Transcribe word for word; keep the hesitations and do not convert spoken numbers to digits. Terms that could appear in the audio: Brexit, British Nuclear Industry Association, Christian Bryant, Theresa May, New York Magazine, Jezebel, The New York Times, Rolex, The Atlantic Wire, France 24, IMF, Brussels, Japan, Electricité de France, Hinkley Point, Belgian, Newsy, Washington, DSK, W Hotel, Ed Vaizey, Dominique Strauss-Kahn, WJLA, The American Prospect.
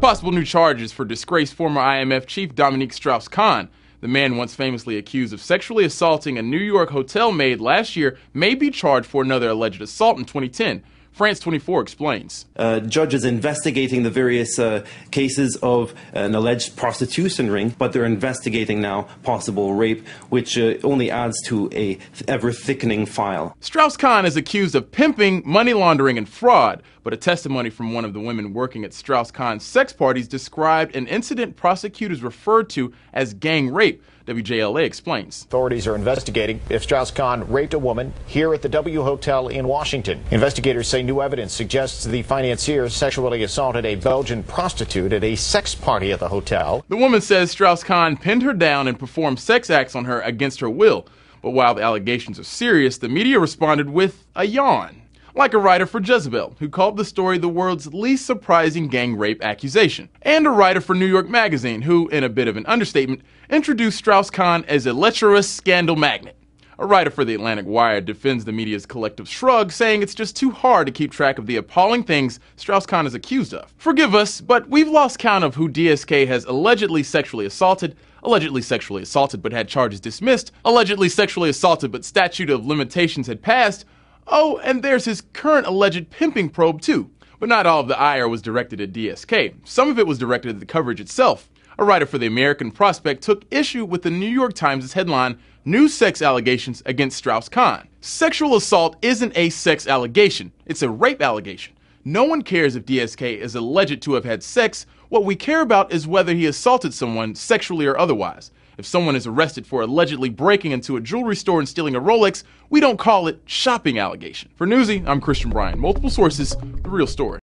Possible new charges for disgraced former I M F chief Dominique Strauss-Kahn. The man once famously accused of sexually assaulting a New York hotel maid last year may be charged for another alleged assault in twenty ten. France twenty-four explains. Uh, judges investigating the various uh, cases of an alleged prostitution ring, but they're investigating now possible rape, which uh, only adds to a ever-thickening file. Strauss-Kahn is accused of pimping, money laundering, and fraud, but a testimony from one of the women working at Strauss-Kahn's sex parties described an incident prosecutors referred to as gang rape. W J L A explains. Authorities are investigating if Strauss-Kahn raped a woman here at the W Hotel in Washington. Investigators say new evidence suggests the financier sexually assaulted a Belgian prostitute at a sex party at the hotel. The woman says Strauss-Kahn pinned her down and performed sex acts on her against her will. But while the allegations are serious, the media responded with a yawn. Like a writer for Jezebel, who called the story the world's least surprising gang rape accusation. And a writer for New York Magazine, who, in a bit of an understatement, introduced Strauss-Kahn as a lecherous scandal magnet. A writer for The Atlantic Wire defends the media's collective shrug, saying it's just too hard to keep track of the appalling things Strauss-Kahn is accused of. Forgive us, but we've lost count of who D S K has allegedly sexually assaulted, allegedly sexually assaulted but had charges dismissed, allegedly sexually assaulted but statute of limitations had passed. Oh, and there's his current alleged pimping probe, too. But not all of the ire was directed at D S K. Some of it was directed at the coverage itself. A writer for The American Prospect took issue with the New York Times' headline, New Sex Allegations Against Strauss-Kahn. Sexual assault isn't a sex allegation. It's a rape allegation. No one cares if D S K is alleged to have had sex. What we care about is whether he assaulted someone, sexually or otherwise. If someone is arrested for allegedly breaking into a jewelry store and stealing a Rolex, we don't call it shopping allegation. For Newsy, I'm Christian Bryant. Multiple sources, the real story.